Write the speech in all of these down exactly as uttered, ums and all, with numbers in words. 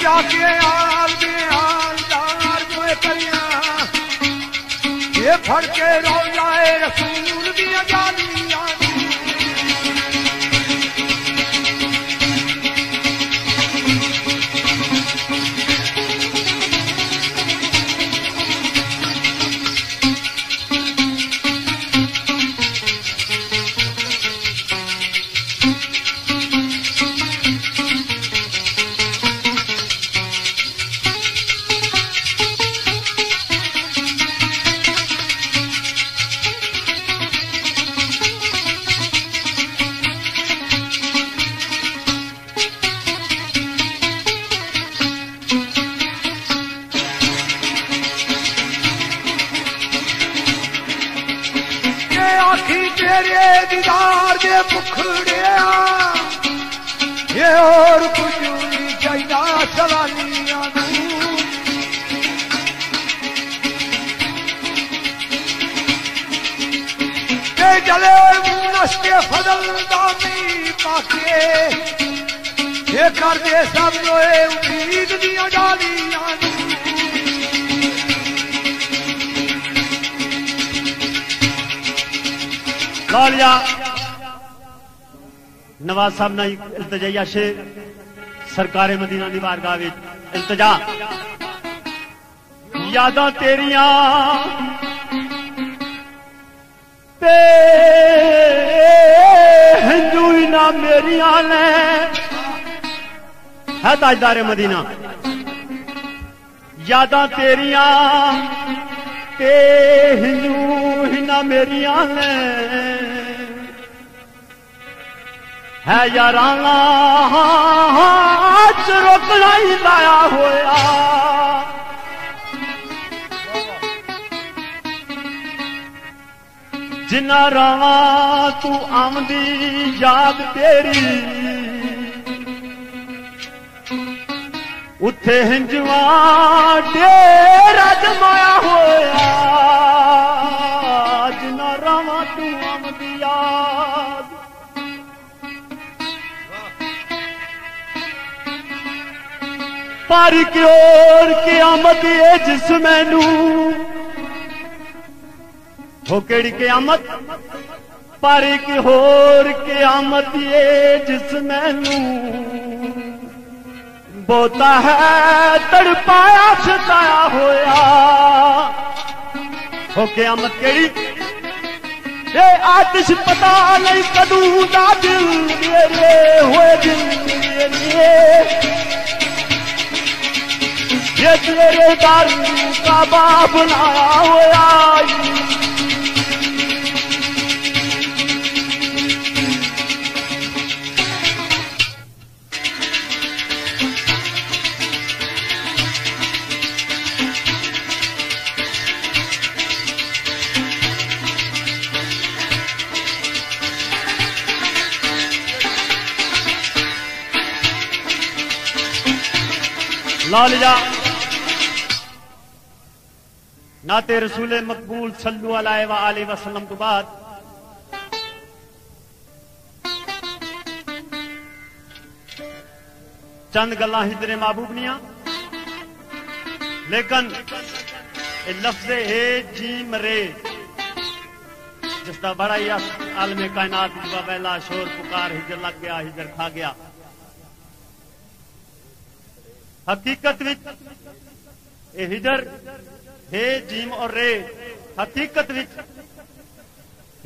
जाके आल बेहाल दार कोई करिया ये फड़के रो जाए रसूल भी आजादी दीदार दे पुखड़िया ये और कुछ नहीं चाहिदा सवालिया जले मुनस के फजल दामी पाके ये कर दे सब रोए उम्मीद दिया डालिया लालिया नवाज साहब ने इल्तजाइया शेर सरकारे मदीना दी बारगाह विच इल्तजा यादां तेरिया ते हिंदू ना मेरिया ने है ताजदारे मदीना यादां तेरिया ते हिंदू ना मेरिया ने है याराना हाथ रुक नहीं लाया होया जिन्ना रावा तू आमदी याद तेरी उथे हिंजवा डेरा जमाया होया जिन्ना रावा तू आमदी याद पारी की ओर क्यामत है जिस मैनू हो केड़ी क्यामत पारी की होर क्यामत है जिस मैनू बोता है तड़पाया सताया होया हो क्यामत केड़ी ये आतिश पता नहीं कदू दा दिल मेरे होए दिल मेरे ये तेरे दर का बाप ना होया लालिया नाते रसूल मकबूल सल्लू अलैहि व आलिहि वसल्लम के बाद चंद गल्लां हिजरे महबूब निया लेकिन लफ्ज है जीम रे जिसका बड़ा ही आलम कायनात पहला शोर पुकार हिजर लग गया हिजर खा गया हकीकत विच ए हिजर हे जीम और रे हकीकत विच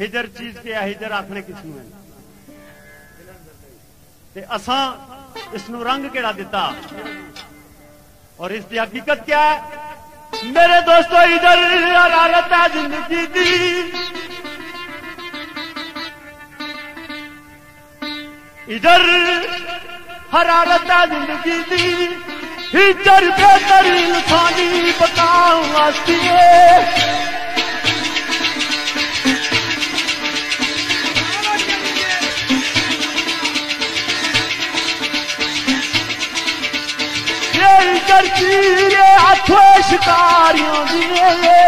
हिजर चीज क्या हिजर आखने किसनू है ते असा इसनू रंग केड़ा दिता और इसकी हकीकत क्या है मेरे दोस्तों हिजर हरारत है जिंदगी दी हिजर हरारत है जिंदगी दी हिजर बेहतर इंसानी बताओ आती है ये हिजर चीरे हाथों शिकारियों दिए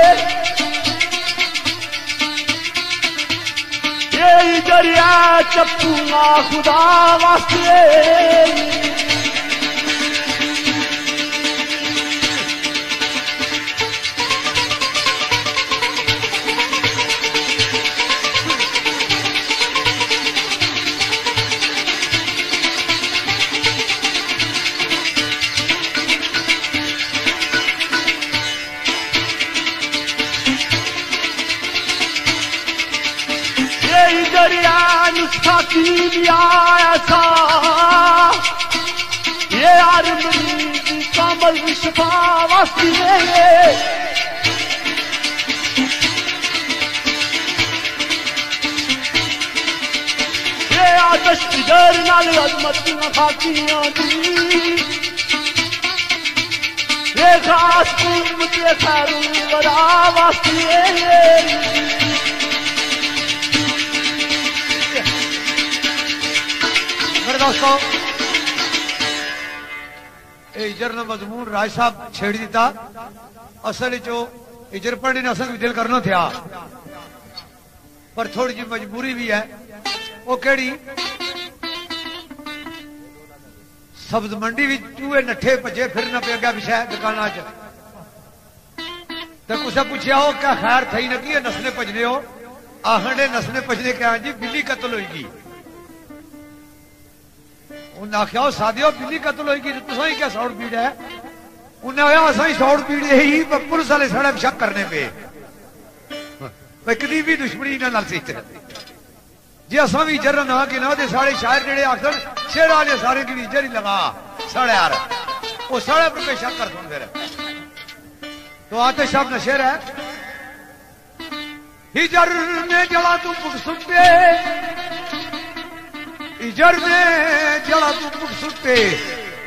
ये हिजर या चप्पूंगा खुदा वास्ते जरियान साकिबिया ऐसा ये आरमरीज कमल शफा वास्ते आदश इधर नाल अजमत ना खाकियां दी ये खास पूर्व के सारू बड़ा वास्ते मेरे दोस्तों इजर ने मजमून राय साहब छेड़ दिता असल जो इजर पढ़ने ने असल दिल करना था पर थोड़ी जी मजबूरी भी है वो केड़ी सब्ज मंडी भी चूहे नठे भजे फिरना पे गया विषय दुकाना च तो कुछ पूछा हो क्या खैर थी ना कि नसने भजने हो आहने नसने भजने क्या जी बिल्ली कतल होगी उन्हें आख्या हो सादियो बिल्ली कतल होगी तुसा ही क्या सौड़ पीड़ है उन्हें आया असा ही सौड़ पीड़ ही पुलिस वाले साढ़े शक करने पे मैं कभी भी दुश्मनी इन्होंने नाल सीख जे असा भी जर ना कि ना सारे शायर जेडे आखन शेर आने सारे की नीजर ही लगा साढ़े यार वो साढ़े पर पेशा कर सुन फिर तो आते शाह न शेर है हिजर ने जला तू पुट सुटे हिजर ने जला तू पुट सुटे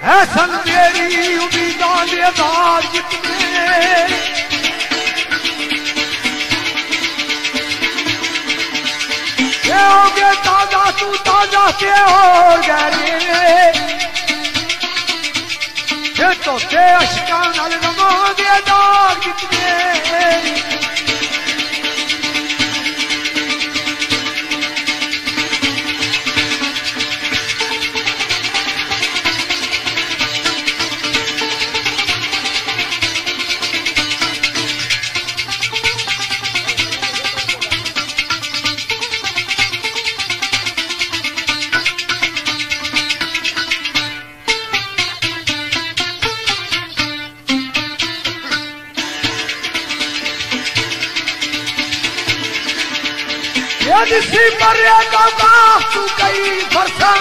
है सन तेरी उम्मीदा देदार जितने हो गए ताजा तू ताजा से हो गए तो से अशकान रंगों दे दाग जितने किसी मरिया का बाप तू कई बरसा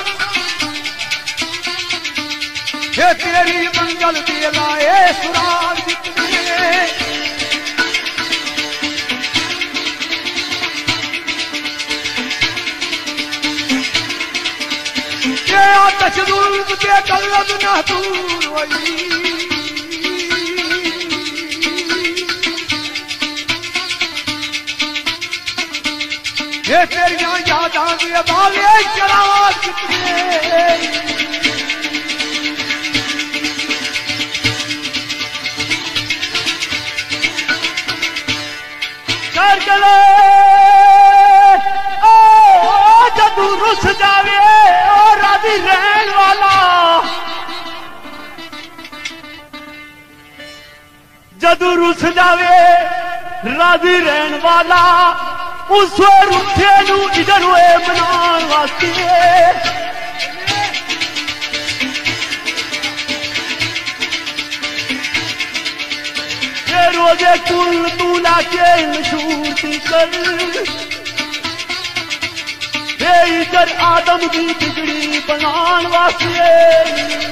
ये तेरी मंगल दिए लाए सुराग जितने ये आतश दूर के कलम ना दूर वही ये तेरिया याद आगे बाले शराब जितने कर गले ओ जदू रुस जावे ओ राजी रहन वाला जदू रुस जावे राजी रहन वाला उस रुखे नू इधर हुए बनान वास्ते रोजे कुल तू लाके मशहूर कर इधर आदम की बिगड़ी बनान वास्ते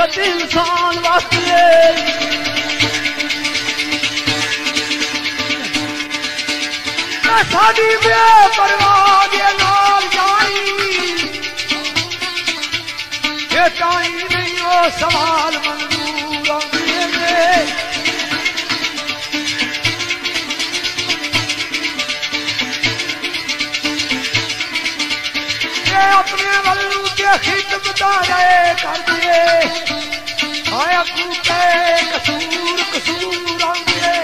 मोहब्बत इंसान वास्ते साड़ी बेपरवाह दे नाल जाई ये ताई नहीं वो सवाल मंजूर आंदे में ये अपने वल्लू के खिदमतदारे कर दिए आया कूटे कसूर कसूर आंदे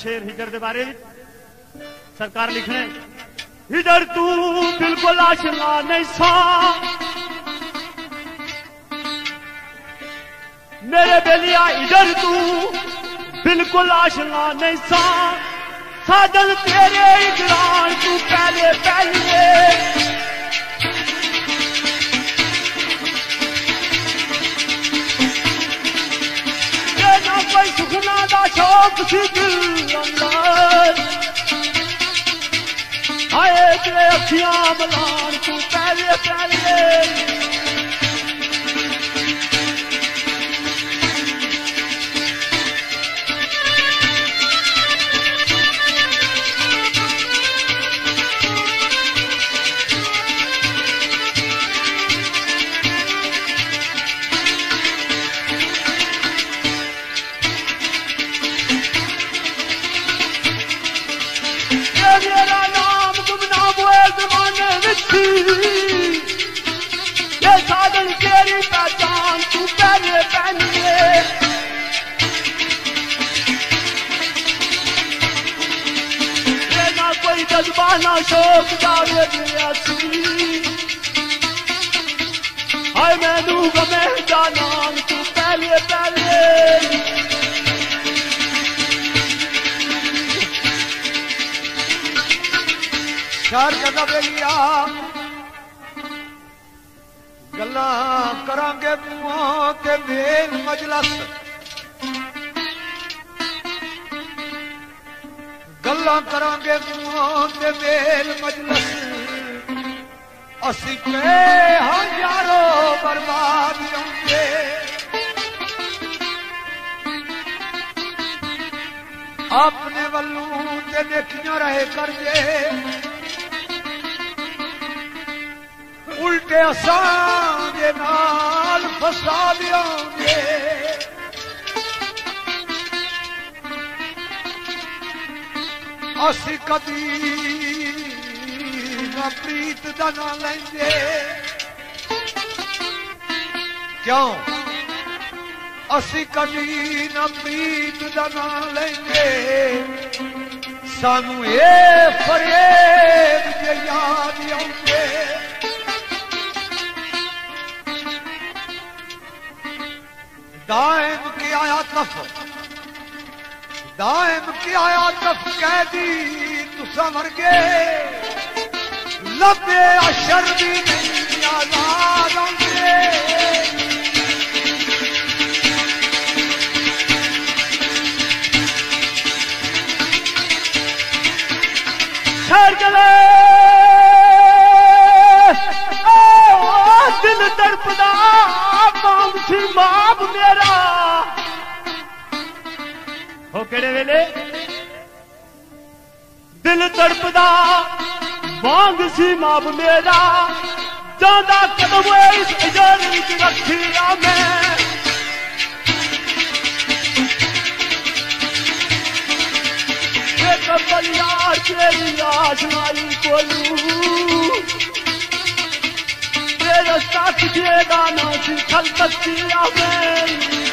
शेर हिजर के बारे सरकार लिखने हिजर तू बिल्कुल आशना नहीं सा मेरे बेलिया हिजर तू बिल्कुल आशना नहीं सा साजन तेरे इकरार तू पहले पहले कोई सुखना दा शौक सी दिल अंदर आए तेरे अखियां मलान तू पहले पहले ये साधन तेरी पहचान तू पहले पहले ये ना कोई जज्बा ना शौक दावे दिया सी हाय मैनू गमे जाना तू पहले पहले चार करना बेलिया गल्ला करांगे मुआ के बेन मजलस गल्ला करांगे मुआ के बेन मजलस असी पे हजारों बर्बाद होंगे अपने वल्लू ते देखियो रहे कर दे उल्टे असांगे नाल फसा दियोंगे असी कदी ना प्रीत दा ना लेंगे क्यों असी कदी ना प्रीत दा ना लेंगे सानू ए फरेब जे याद आउंदे दायम किया तफ दायम किया आतफ कह दी तुसा मर के लबे अशर भी नहीं आजाद आंगे सरगले दिल तड़पदा मानसी माप मेरा हो केड़े वेले दिल तड़पदा मानसी माप मेरा जांदा कदम इस जड़ च रखिया मैं यार तेरी आशनाई कोलू तेरा साथ दिए दाना सी खल बच्चिया में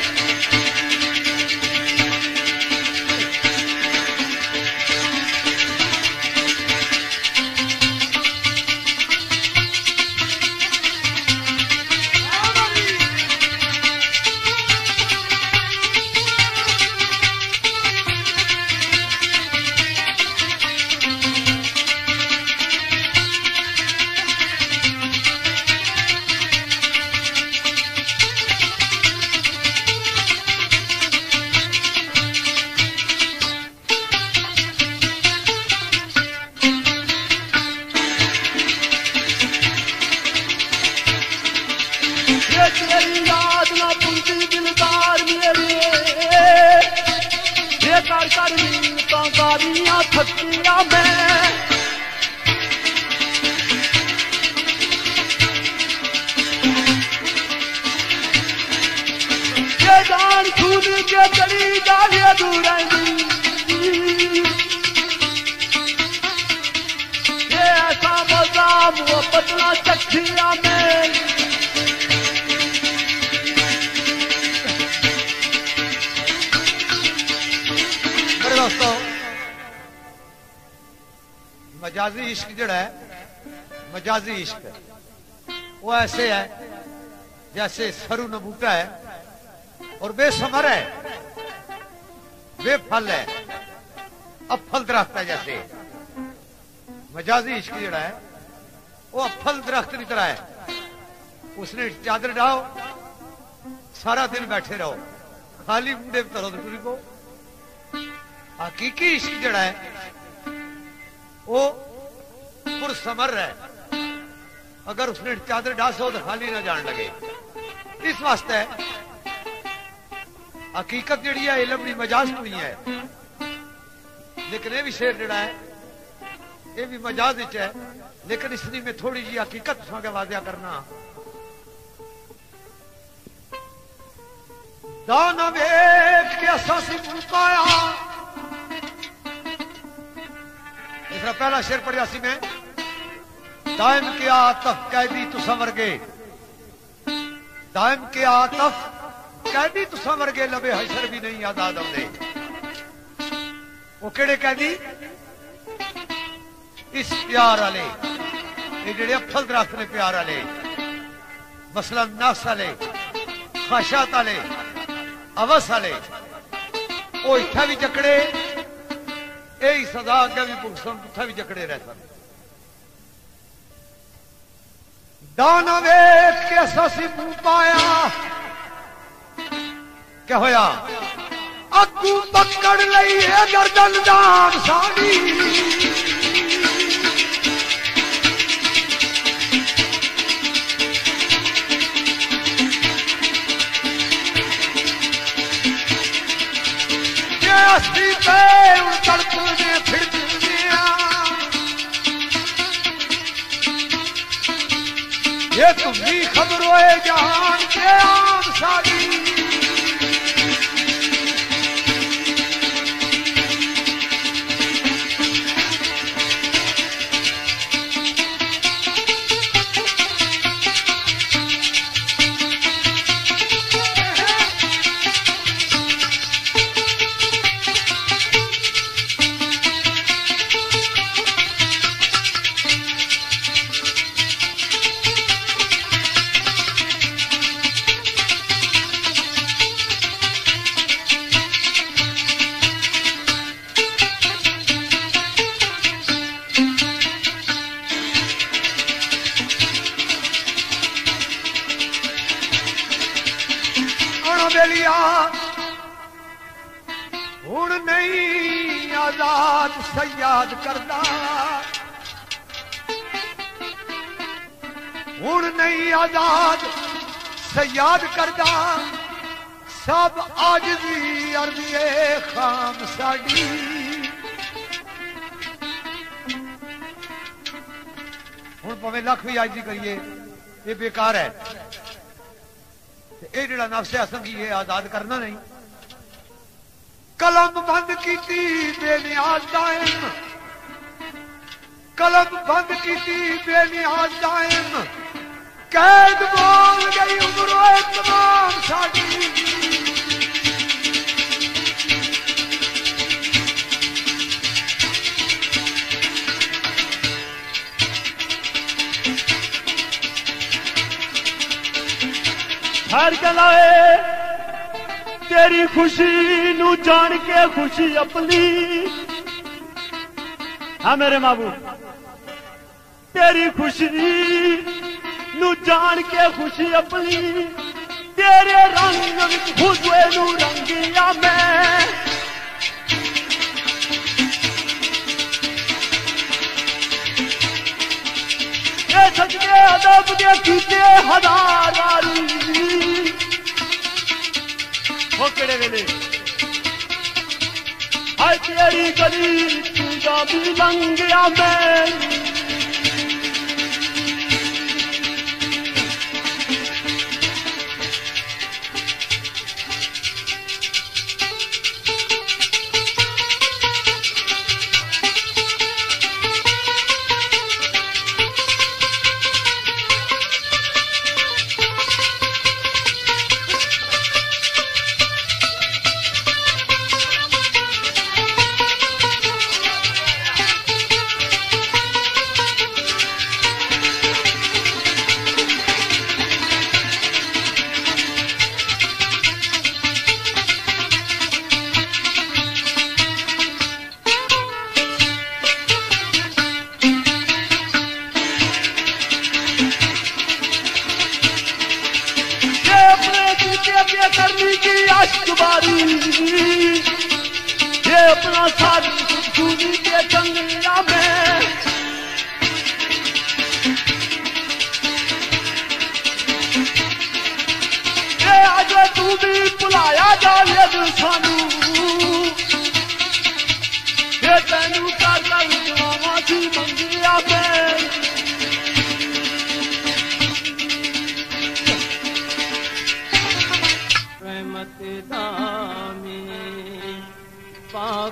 मजाजी इश्क जड़ा है मजाजी इश्क है वो ऐसे है जैसे सरू न बूटा है और बेसमर है बेफल है अफल दरख्त है। जैसे मजाजी इश्क जड़ा है वो अफल दरख्त की तरह है, उसने चादर डाओ सारा दिन बैठे रहो खाली मुंडे तरो दूरी को। हकीकी इश्क जड़ा है वो पुरसमर है, अगर उसने चादर डास हो तो खाली ना जान लगे। इस वास्ते हकीकत जड़ी है इलम की मजाज नहीं है, लेकिन यह भी शेर जड़ा है यह भी मजाज विच है, लेकिन इसलिए मैं थोड़ी जी हकीकत सौंगे वाजिया करना। दाना वेख के असासी पाया इसका पहला शेर पढ़िया सी मैं दायम के आतफ कैदी तुसा वर्गे दायम के आतफ कैदी तुसा वर्गे लबे हशर भी नहीं आजाद आंदे। वो केड़े कैदी? इस प्यार आले ये जेडे अफल दरख्त ने प्यार आले मसलन नफ्स आले खाशात आले अवस आले वो इत्थे भी जकड़े यही सदा अगे भी भुगतन उत्थे भी जकड़े रह सकते। दाना वेख के असी मुंह पाया क्या होया अगू पकड़ लई है गर्दन दान साडी अस्सी पे उन तड़पने फिर दुनिया ये तुम्हें खबर हो जहान के आम सारी गया हुण नहीं आजाद सयाद करदा, हुण नहीं आजाद सयाद करदा, सब आजदी अर्ज़े खाम साडी। हुण भावें लख भी आजदी करिए ये बेकार है। ये जिहड़ा नफ्स असल की ये आजाद करना नहीं। कलम बंद की बेनियाज दायम, कलम बंद की बेनियाज दायम, कैद बोल गई उम्र तमाम साडी। हर गलाए तेरी खुशी नू जान के खुशी अपनी। हाँ मेरे माबू, तेरी खुशी नू जान के खुशी अपनी, तेरे रंग विच खुशबू नू रंगिया मैं। ये सजदे अदब दे कीते हज़ारारी। केड़े वेले हाय तेरी गली तुझा भी लंघिया मैं। ये अपना साथी सुनी के जंगलिया में। ये आज तू भी बुलाया जावे सानू, ये तेनू करता उजलावा जी मंगिया में।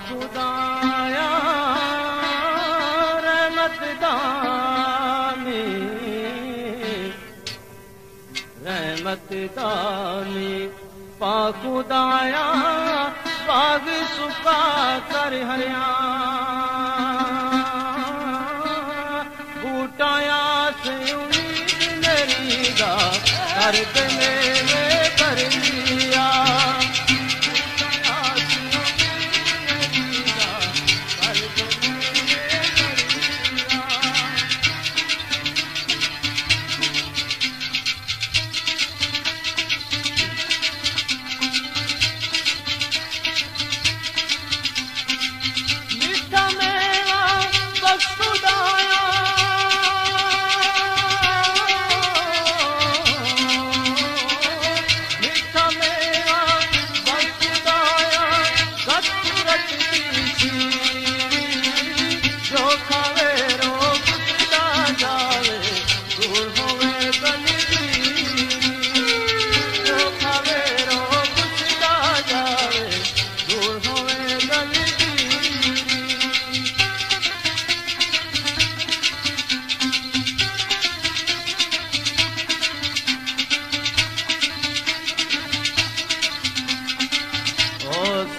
खुदाया रहमत दानी, रहमत दानी पा खुदाया बाग सुखा कर हरिया। बूटाया से उम्मीद मेरी दा दर्द में कर लिया।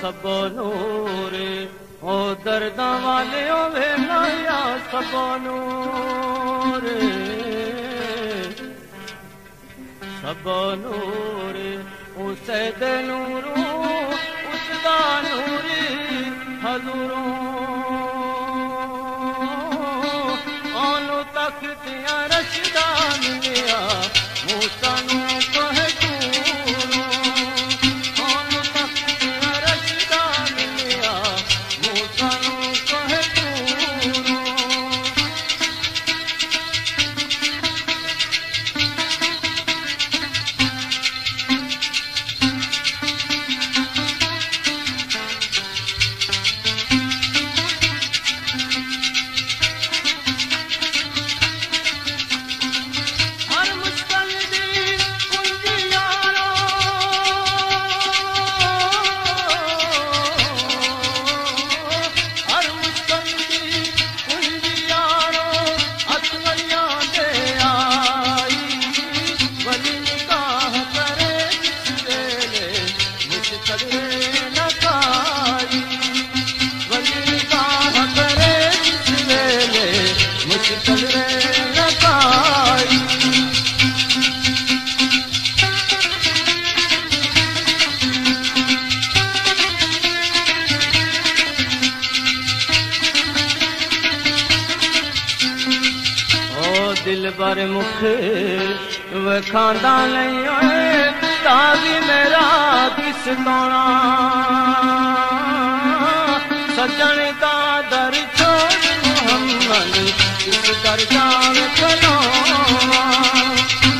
सबो नूर ओ दर्दा वाले ओ वेलाया, सबो नूर सबो नूर उसे दे नूरू उसदा नूरी हजूरों। ओनू तख्तियां रशदा मिलिया मूसा नू कहे तूरू। दिल भर मुख व खांदा नहीं तागी मेरा किस तोड़ा सजन का दर छोड़ मोहम्मद किस कर जान चलो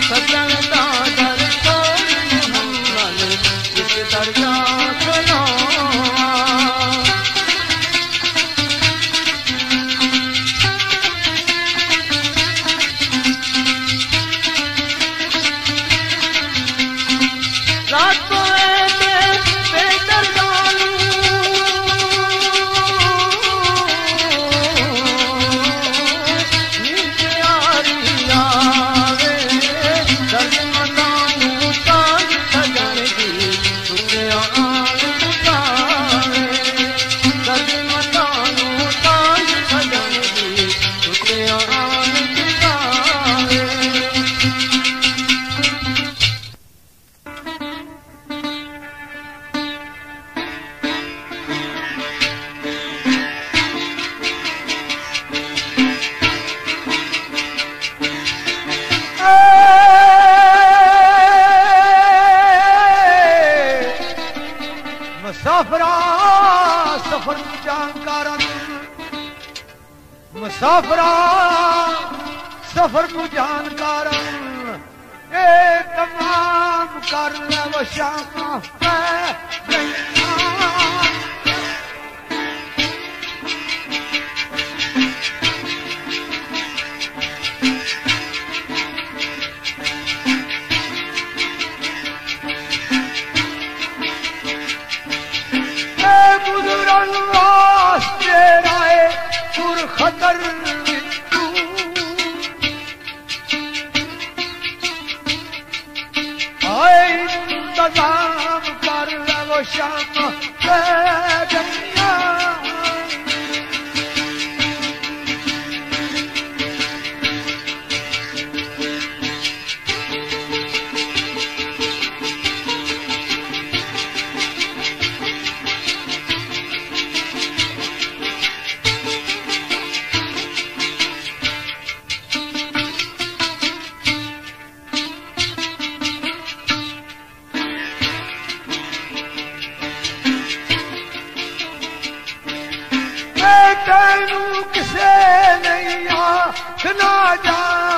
सजन का दर छोड़ मोहम्मद किस कर जान चलो मुसाफरा सफर को जानकार तमाम कर खतर आए इंतजाम कर लो शाम तेनू किसे नहीं आ ना जा